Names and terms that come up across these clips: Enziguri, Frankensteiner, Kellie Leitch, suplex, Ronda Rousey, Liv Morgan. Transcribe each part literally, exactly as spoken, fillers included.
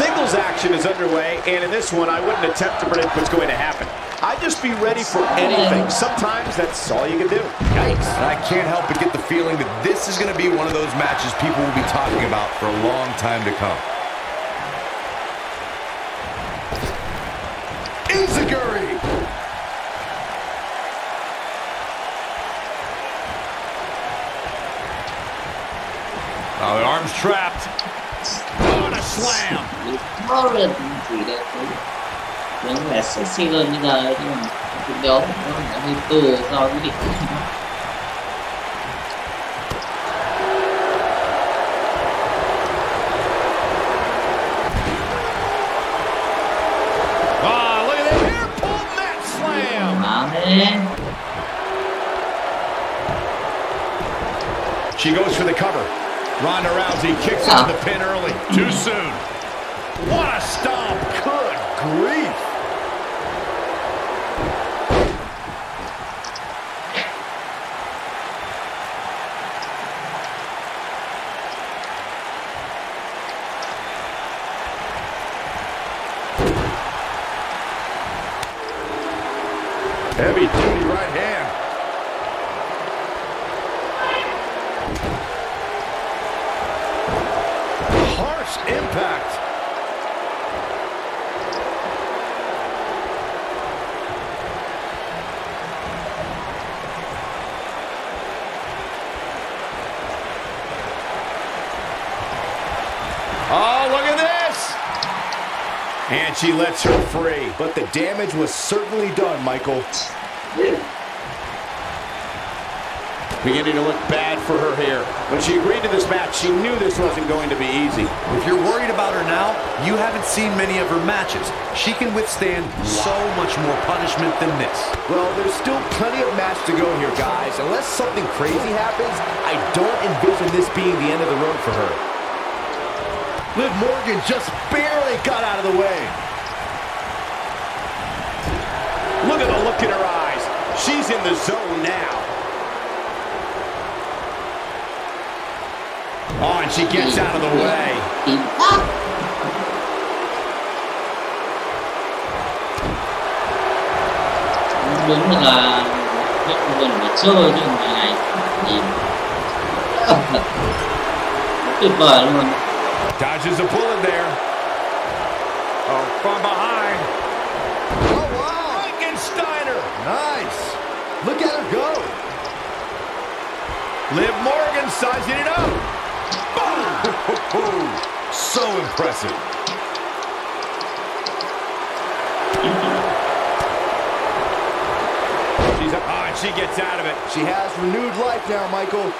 Singles action is underway, and in this one, I wouldn't attempt to predict what's going to happen. I'd just be ready for anything. Sometimes that's all you can do. Yikes. And I can't help but get the feeling that this is going to be one of those matches people will be talking about for a long time to come. Enziguri! Oh, the arm's trapped. Oh, and a slam. Oh, look at that. Air pull that slam. She goes for the cover. Ronda Rousey kicks out the pin early. Too soon. What a stomp. Good grief. Heavy duty right hand. Impact. Oh, look at this! And she lets her free. But the damage was certainly done, Michael. Beginning to look bad for her here. When she agreed to this match, she knew this wasn't going to be easy. If you're worried about her now, you haven't seen many of her matches. She can withstand so much more punishment than this. Well, there's still plenty of match to go here, guys. Unless something crazy happens, I don't envision this being the end of the road for her. Liv Morgan just barely got out of the way. Look at the look in her eyes. She's in the zone now. Oh, and she gets out of the way. Dodges a bullet there. Oh, from behind. Oh, wow. Frankensteiner. Nice. Look at her go. Liv Morgan sizing it up. Boom! So impressive. She's up. Oh, and she gets out of it. She has renewed life now, Michael.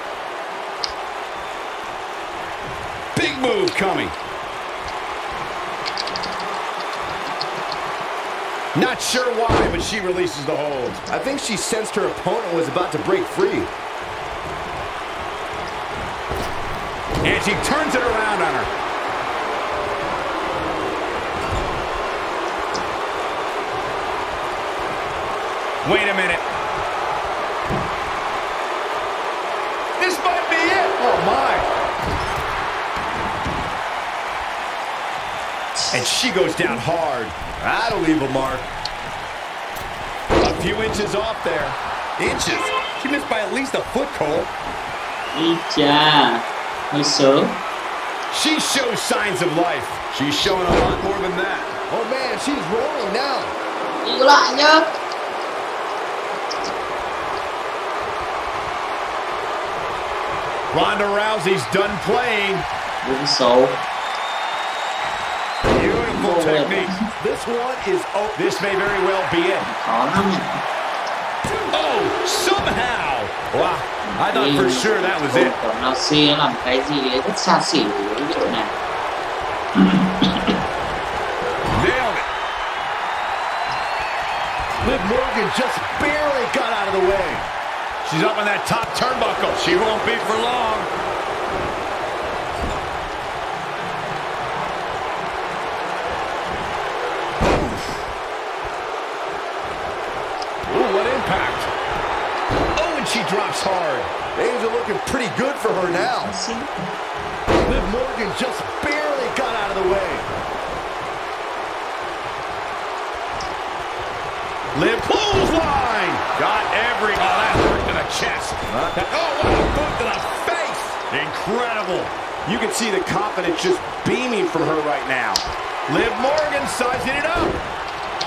Big move coming. Not sure why, but she releases the hold. I think she sensed her opponent was about to break free. And she turns it around on her. Wait a minute. This might be it. Oh, my. And she goes down hard. That'll leave a mark. A few inches off there. Inches? She missed by at least a foot, Cole. Good job. So? She shows signs of life. She's showing a lot more than that. Oh, man, she's rolling now. Ronda Rousey's done playing. So. Beautiful oh, technique. It. This one is, oh, this may very well be it. Oh, somehow. Wow. I thought for sure that was it. Nailed it. Liv Morgan just barely got out of the way. She's up on that top turnbuckle. She won't be for long. Ooh, what impact. She drops hard. Things are looking pretty good for her now. Liv Morgan just barely got out of the way. Liv clothesline. Got every oh, that hurt to the chest. Huh? That, oh, what a foot to the face. Incredible. You can see the confidence just beaming from her right now. Liv Morgan sizing it up.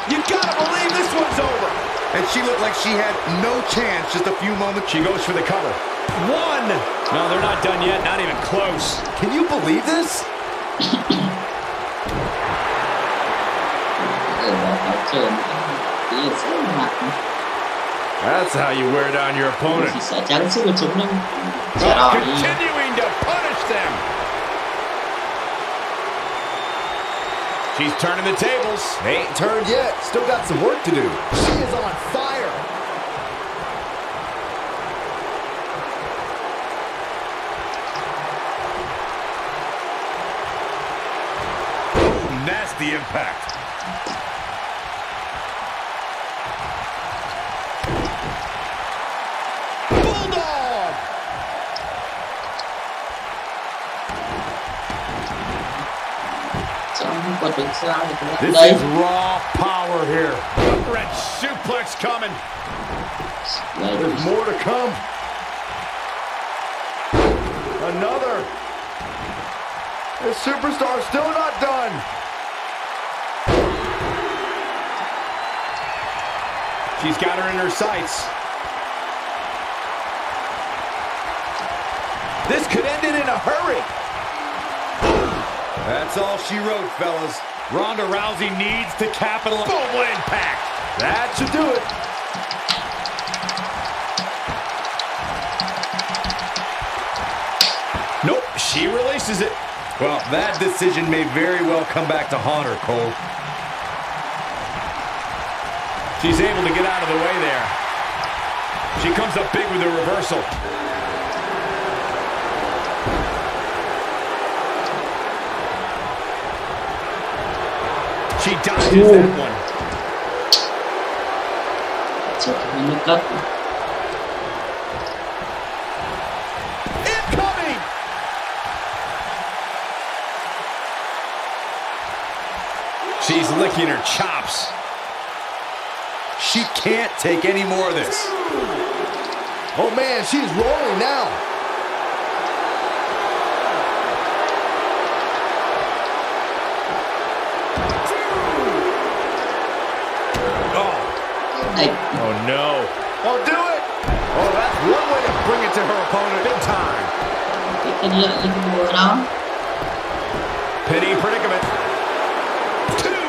You gotta believe this one's over. And she looked like she had no chance just a few moments. She goes for the cover. One. No, they're not done yet. Not even close. Can you believe this? That's how you wear down your opponent. Oh, continuing to punish them. She's turning the tables. They ain't turned yet. Still got some work to do. She is on fire. Oh, nasty impact. This is raw power here. Red suplex coming. There's more to come. Another. This superstar's still not done. She's got her in her sights. This could end it in a hurry. That's all she wrote, fellas. Ronda Rousey needs to capitalize. Boom, impact. That should do it. Nope, she releases it. Well, that decision may very well come back to haunt her, Cole. She's able to get out of the way there. She comes up big with a reversal. She dodges that one. Incoming! She's licking her chops. She can't take any more of this. Oh man, she's rolling now. Oh, no. Oh, do it! Oh, that's one way to bring it to her opponent in time. Pity predicament. Two!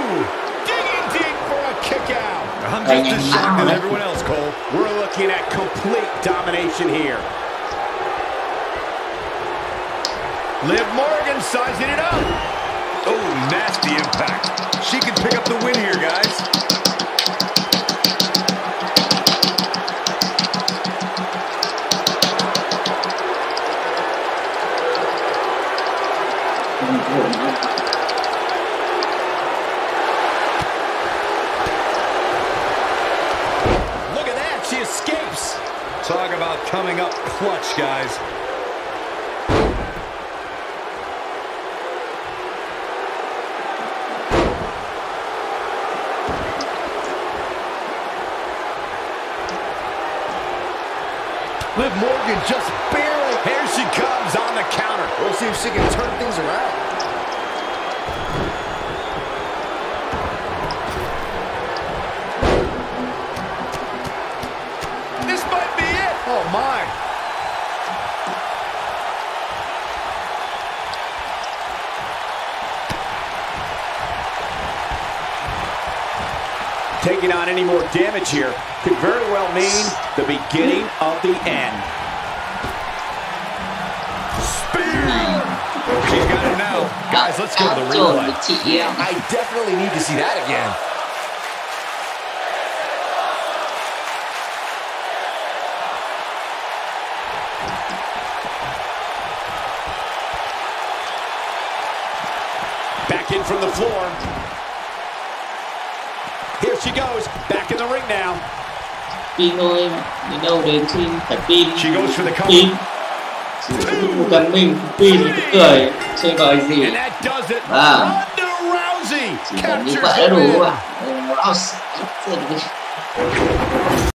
Digging deep for a kick out. I'm just as shocked as everyone else, Cole. We're looking at complete domination here. Liv Morgan sizing it up. Oh, nasty impact. She can pick up the win here, guys. Talk about coming up clutch, guys. Liv Morgan just barely. Here she comes on the counter. We'll see if she can turn things around. Taking on any more damage here could very well mean the beginning of the end. Spear! She's got it now. Guys, let's go to the replay. Yeah, I definitely need to see that again. Back in from the floor. Here she goes, back in the ring now. She goes for the cover. And that does it. Wow. Ronda Rousey captures it. house.